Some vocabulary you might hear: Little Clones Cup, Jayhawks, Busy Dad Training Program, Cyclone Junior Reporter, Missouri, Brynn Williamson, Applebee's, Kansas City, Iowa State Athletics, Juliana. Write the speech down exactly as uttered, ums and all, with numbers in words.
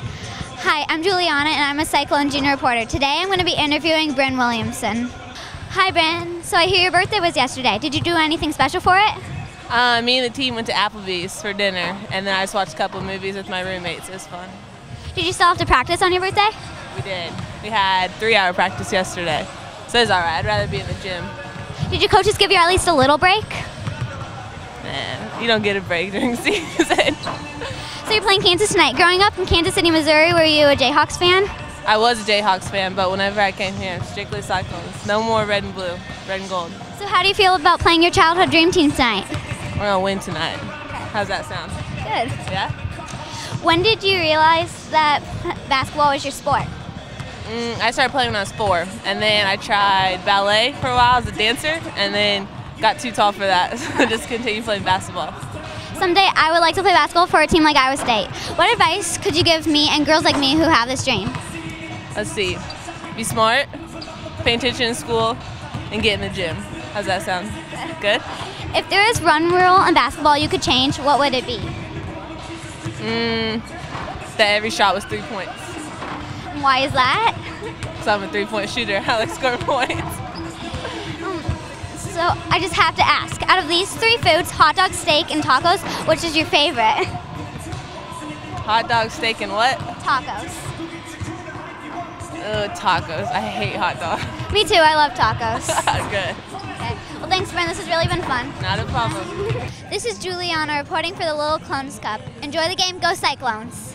Hi, I'm Juliana and I'm a Cyclone Junior Reporter. Today I'm going to be interviewing Brynn Williamson. Hi Brynn, so I hear your birthday was yesterday. Did you do anything special for it? Uh, me and the team went to Applebee's for dinner and then I just watched a couple of movies with my roommates. It was fun. Did you still have to practice on your birthday? We did. We had three hour practice yesterday, so it was alright. I'd rather be in the gym. Did your coaches give you at least a little break? Man, you don't get a break during season. So you're playing Kansas tonight. Growing up in Kansas City, Missouri, were you a Jayhawks fan? I was a Jayhawks fan, but whenever I came here, strictly Cyclones. No more red and blue, red and gold. So how do you feel about playing your childhood dream team tonight? We're gonna win tonight. How's that sound? Good. Yeah? When did you realize that basketball was your sport? Mm, I started playing when I was four, and then I tried ballet for a while as a dancer, and then got too tall for that, so just continued playing basketball. Someday I would like to play basketball for a team like Iowa State. What advice could you give me and girls like me who have this dream? Let's see. Be smart, pay attention in school, and get in the gym. How's that sound? Good? If there is one rule in basketball you could change, what would it be? Mm, that every shot was three points. Why is that? Because I'm a three-point shooter. I like scoring points. So I just have to ask, out of these three foods, hot dog, steak, and tacos, which is your favorite? Hot dog, steak, and what? Tacos. Oh, tacos. I hate hot dogs. Me too. I love tacos. Good. Okay. Well, thanks, Brynn. This has really been fun. Not a problem. This is Juliana reporting for the Little Clones Cup. Enjoy the game. Go Cyclones.